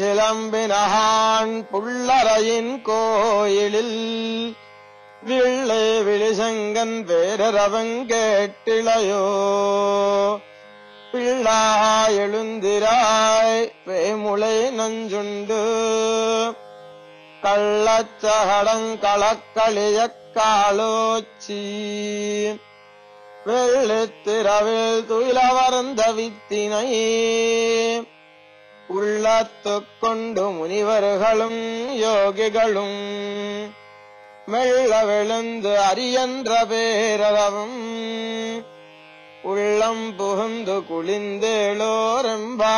சிலம்பினஹான் புள்ளரையின் கோயிலில் விள்ளே விழிசங்கன் பேரரவங் கேட்டிளையோ பிள்ளாய் எழுந்திராய் பேமுளை நஞ்சுண்டு கள்ளச்சகடங்களக்களியக்காலோச்சி வெள்ளித்திரவில் துயிலவர்ந்த வித்தினை உள்ளத்துக் கொண்டு முனிவர்களும் யோகிகளும் மெல்ல விழுந்து அரியன்ற பேரரவும் உள்ளம் புகுந்து குளிந்தேளோரெம்பாவாய்.